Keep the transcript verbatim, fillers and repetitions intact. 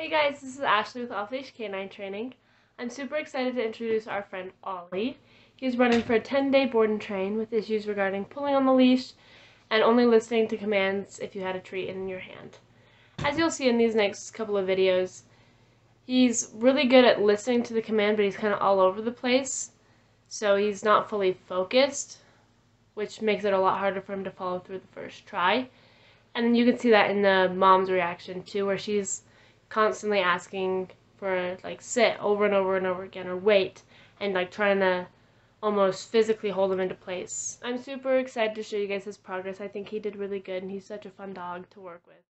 Hey guys, this is Ashley with Off Leash K nine Training. I'm super excited to introduce our friend Ollie. He's running for a ten day board and train with issues regarding pulling on the leash and only listening to commands if you had a treat in your hand. As you'll see in these next couple of videos, he's really good at listening to the command, but he's kind of all over the place, so he's not fully focused, which makes it a lot harder for him to follow through the first try. And you can see that in the mom's reaction too, where she's constantly asking for, like, sit over and over and over again, or wait, and like trying to almost physically hold him into place. I'm super excited to show you guys his progress. I think he did really good, and he's such a fun dog to work with.